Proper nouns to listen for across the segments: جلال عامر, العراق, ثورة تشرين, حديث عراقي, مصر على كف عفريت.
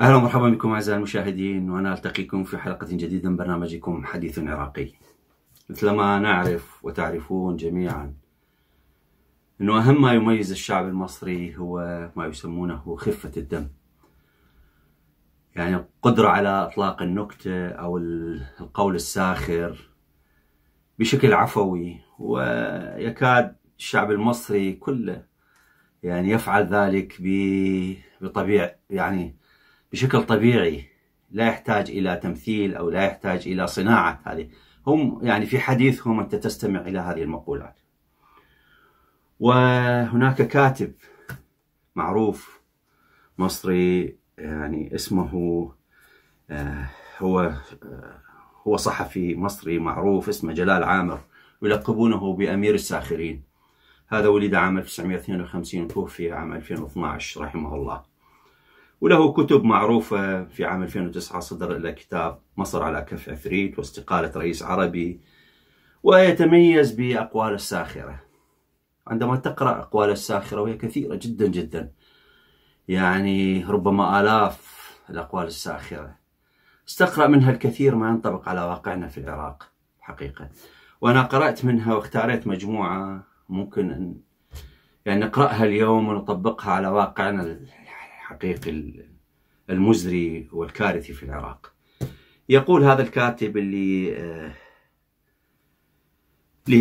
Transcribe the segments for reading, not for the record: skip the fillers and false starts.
أهلا ومرحبا بكم أعزائي المشاهدين، وأنا ألتقيكم في حلقة جديدة من برنامجكم حديث عراقي. مثلما نعرف وتعرفون جميعا أنه أهم ما يميز الشعب المصري هو ما يسمونه خفة الدم، يعني القدرة على إطلاق النكتة أو القول الساخر بشكل عفوي، ويكاد الشعب المصري كله يعني يفعل ذلك بطبيعة يعني بشكل طبيعي، لا يحتاج إلى تمثيل أو لا يحتاج إلى صناعة. هذه هم يعني في حديثهم أنت تستمع إلى هذه المقولات. وهناك كاتب معروف مصري يعني اسمه هو صحفي مصري معروف اسمه جلال عامر، يلقبونه بأمير الساخرين. هذا ولد عام 1952 وتوفي عام 2012 رحمه الله، وله كتب معروفة. في عام 2009 صدر له كتاب مصر على كف عفريت واستقالة رئيس عربي، ويتميز بأقواله الساخرة. عندما تقرأ أقواله الساخرة، وهي كثيرة جدا جدا، يعني ربما آلاف الأقوال الساخرة، استقرأ منها الكثير ما ينطبق على واقعنا في العراق الحقيقة. وأنا قرأت منها واختاريت مجموعة ممكن أن يعني نقرأها اليوم ونطبقها على واقعنا الحقيقي المزري والكارثي في العراق. يقول هذا الكاتب اللي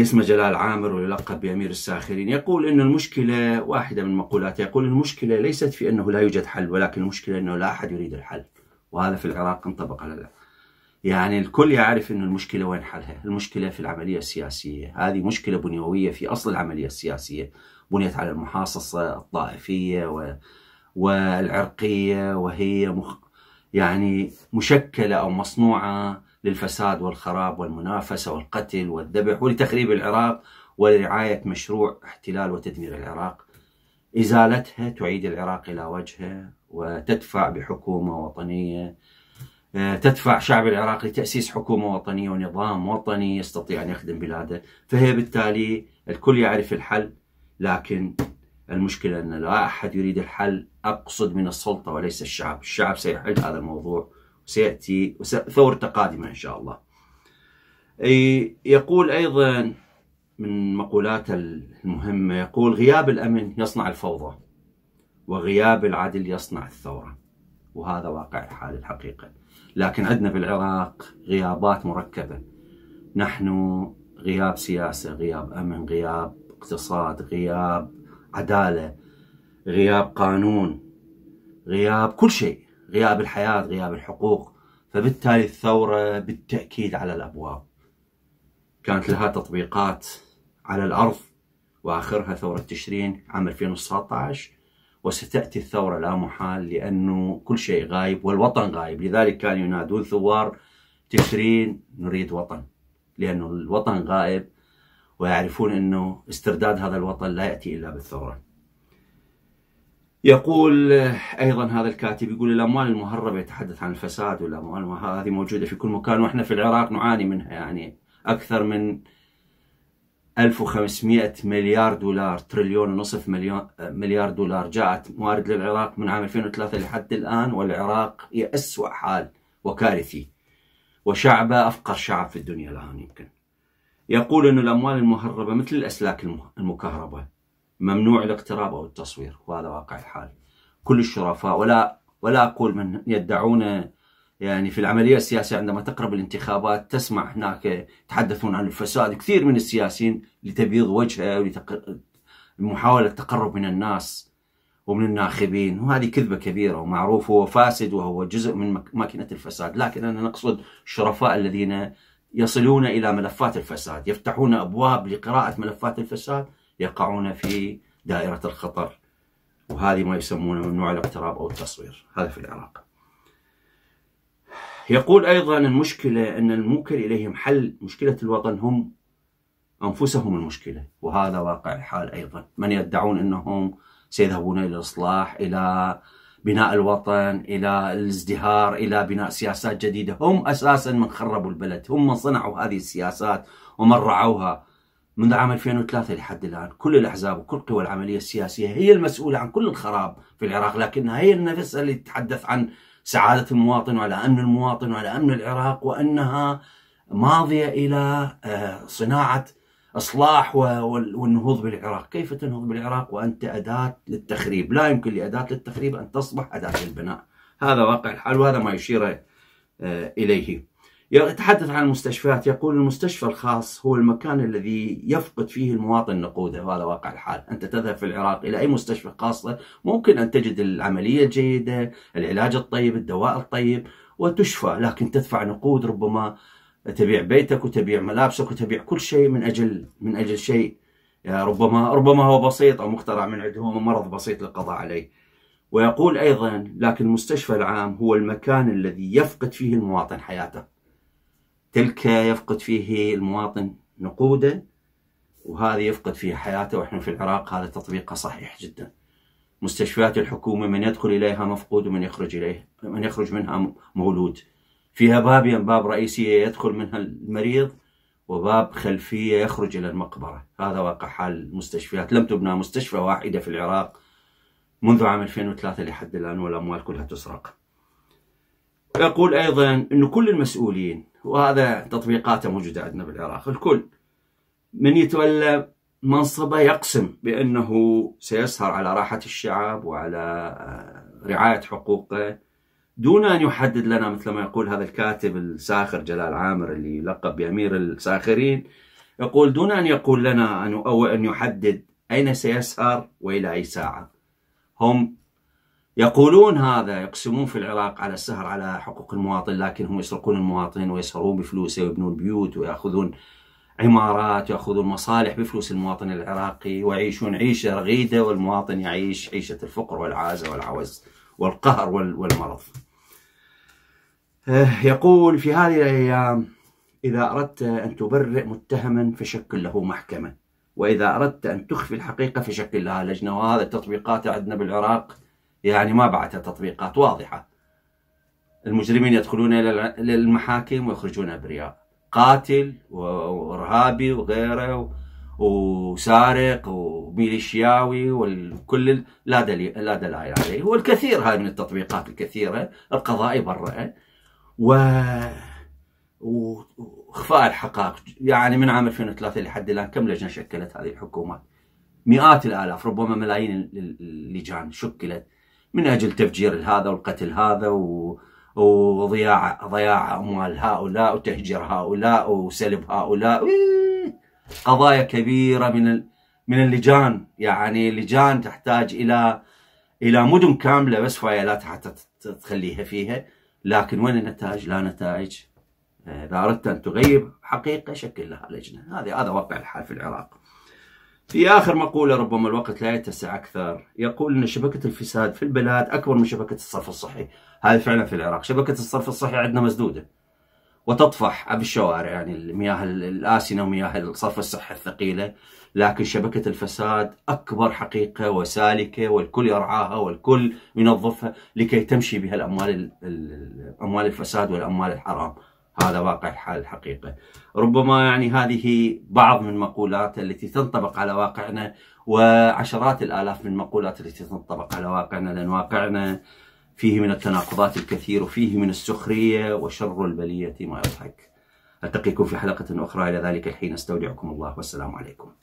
اسمه جلال عامر ويلقب بأمير الساخرين، يقول إن المشكلة، واحدة من مقولاته، يقول المشكلة ليست في أنه لا يوجد حل، ولكن المشكلة أنه لا أحد يريد الحل. وهذا في العراق انطبق على، يعني الكل يعرف أن المشكلة وين حلها. المشكلة في العملية السياسية، هذه مشكلة بنيوية في أصل العملية السياسية، بنيت على المحاصصة الطائفية والعرقية، وهي يعني مشكلة أو مصنوعة للفساد والخراب والمنافسة والقتل والذبح ولتخريب العراق ولرعاية مشروع احتلال وتدمير العراق. إزالتها تعيد العراق إلى وجهه، وتدفع بحكومة وطنية، تدفع شعب العراق لتأسيس حكومة وطنية ونظام وطني يستطيع أن يخدم بلاده. فهي بالتالي الكل يعرف الحل، لكن المشكلة أن لا أحد يريد الحل، أقصد من السلطة وليس الشعب. الشعب سيحل هذا الموضوع، وسيأتي ثورة قادمة إن شاء الله. يقول أيضا من مقولاته المهمة، يقول غياب الأمن يصنع الفوضى، وغياب العدل يصنع الثورة. وهذا واقع الحال الحقيقة، لكن عندنا في العراق غيابات مركبة. نحن غياب سياسة، غياب أمن، غياب اقتصاد، غياب عدالة، غياب قانون، غياب كل شيء، غياب الحياة، غياب الحقوق. فبالتالي الثورة بالتأكيد على الأبواب. كانت لها تطبيقات على الأرض، وآخرها ثورة تشرين عام 2019، وستأتي الثورة لا محال، لأنه كل شيء غايب والوطن غايب. لذلك كان ينادون ثوار تشرين نريد وطن، لأنه الوطن غائب، ويعرفون أنه استرداد هذا الوطن لا يأتي إلا بالثورة. يقول أيضا هذا الكاتب، يقول الأموال المهربة، يتحدث عن الفساد والأموال، وهذه موجودة في كل مكان، وإحنا في العراق نعاني منها. يعني أكثر من 1500 مليار دولار، تريليون ونصف مليار دولار جاءت موارد للعراق من عام 2003 لحد الآن، والعراق هي أسوأ حال وكارثي، وشعبه أفقر شعب في الدنيا الآن يمكن. يقول أن الأموال المهربة مثل الأسلاك المكهربة، ممنوع الاقتراب أو التصوير، وهذا واقع الحال. كل الشرفاء، ولا أقول من يدعون يعني في العملية السياسية، عندما تقرب الانتخابات تسمع هناك يتحدثون عن الفساد كثير من السياسيين لتبيض وجهه ولمحاولة التقرب من الناس ومن الناخبين، وهذه كذبة كبيرة ومعروف. هو فاسد وهو جزء من ماكينة الفساد، لكن أنا نقصد الشرفاء الذين يصلون إلى ملفات الفساد، يفتحون أبواب لقراءة ملفات الفساد، يقعون في دائرة الخطر، وهذه ما يسمونه ممنوع الاقتراب أو التصوير. هذا في العراق. يقول أيضا المشكلة أن الموكل إليهم حل مشكلة الوطن هم أنفسهم المشكلة، وهذا واقع الحال أيضا. من يدعون أنهم سيذهبون إلى الإصلاح، إلى بناء الوطن، إلى الازدهار، إلى بناء سياسات جديدة. هم أساساً من خربوا البلد، هم من صنعوا هذه السياسات ومن رعوها منذ عام 2003 لحد الآن. كل الأحزاب وكل قوى العملية السياسية هي المسؤولة عن كل الخراب في العراق، لكنها هي النفسها اللي تتحدث عن سعادة المواطن وعلى أمن المواطن وعلى أمن العراق، وأنها ماضية إلى صناعة إصلاح والنهوض بالعراق. كيف تنهض بالعراق وأنت أداة للتخريب؟ لا يمكن لأداة للتخريب أن تصبح أداة للبناء. هذا واقع الحال وهذا ما يشير إليه. يتحدث عن المستشفيات، يقول المستشفى الخاص هو المكان الذي يفقد فيه المواطن نقوده، وهذا واقع الحال. أنت تذهب في العراق إلى أي مستشفى خاصة ممكن أن تجد العملية الجيدة، العلاج الطيب، الدواء الطيب، وتشفى، لكن تدفع نقود، ربما تبيع بيتك وتبيع ملابسك وتبيع كل شيء من أجل شيء ربما هو بسيط أو مخترع من عندهم، مرض بسيط للقضاء عليه. ويقول أيضا لكن المستشفى العام هو المكان الذي يفقد فيه المواطن حياته، تلك يفقد فيه المواطن نقوده وهذا يفقد فيه حياته. واحنا في العراق هذا تطبيقه صحيح جدا. مستشفيات الحكومة من يدخل إليها مفقود ومن يخرج منها مولود. فيها بابين، باب رئيسية يدخل منها المريض وباب خلفية يخرج إلى المقبرة. هذا واقع حال المستشفيات. لم تبنى مستشفى واحدة في العراق منذ عام 2003 لحد الآن، والأموال كلها تسرق. يقول أيضا أن كل المسؤولين، وهذا تطبيقاته موجودة عندنا بالعراق، الكل من يتولى منصبه يقسم بأنه سيسهر على راحة الشعب وعلى رعاية حقوقه دون أن يحدد لنا، مثل ما يقول هذا الكاتب الساخر جلال عامر اللي يلقب بأمير الساخرين، يقول دون أن يقول لنا أو أن يحدد أين سيسهر وإلى أي ساعة. هم يقولون هذا، يقسمون في العراق على السهر على حقوق المواطن، لكن هم يسرقون المواطن ويسهرون بفلوسه ويبنون بيوت ويأخذون عمارات ويأخذون مصالح بفلوس المواطن العراقي ويعيشون عيشة رغيدة، والمواطن يعيش عيشة الفقر والعازة والعوز والقهر والمرض. يقول في هذه الأيام إذا أردت أن تبرئ متهما فشكل له محكمة، وإذا أردت أن تخفي الحقيقة فشكل لها لجنة. وهذا التطبيقات عندنا بالعراق يعني ما بعدها تطبيقات واضحة. المجرمين يدخلون إلى المحاكم ويخرجون أبرياء، قاتل وإرهابي وغيره وسارق وميليشياوي والكل لا دلائل عليه، والكثير هذه من التطبيقات الكثيرة. القضاء يبرئه وإخفاء الحقائق. يعني من عام 2003 لحد الآن كم لجنة شكلت هذه الحكومات؟ مئات الآلاف، ربما ملايين اللجان شكلت من أجل تفجير هذا والقتل هذا وضياع أموال هؤلاء وتهجير هؤلاء وسلب هؤلاء. قضايا كبيرة من اللجان، يعني لجان تحتاج إلى مدن كاملة بس فايلات حتى تخليها فيها، لكن وين النتائج؟ لا نتائج. إذا أردت أن تغيب حقيقة شكل لها لجنة. هذا واقع الحال في العراق. في آخر مقولة ربما الوقت لا يتسع أكثر، يقول أن شبكة الفساد في البلاد أكبر من شبكة الصرف الصحي. هذا فعلا في العراق شبكة الصرف الصحي عندنا مسدودة وتطفح بالشوارع، يعني المياه الآسنة ومياه الصرف الصحي الثقيلة، لكن شبكة الفساد أكبر حقيقة وسالكة، والكل يرعاها والكل ينظفها لكي تمشي بها الأموال الفساد والأموال الحرام. هذا واقع الحال الحقيقة. ربما يعني هذه بعض من مقولات التي تنطبق على واقعنا، وعشرات الآلاف من المقولات التي تنطبق على واقعنا، لأن واقعنا فيه من التناقضات الكثير وفيه من السخرية، وشر البلية ما يضحك. ألتقيكم في حلقة أخرى، إلى ذلك الحين استودعكم الله والسلام عليكم.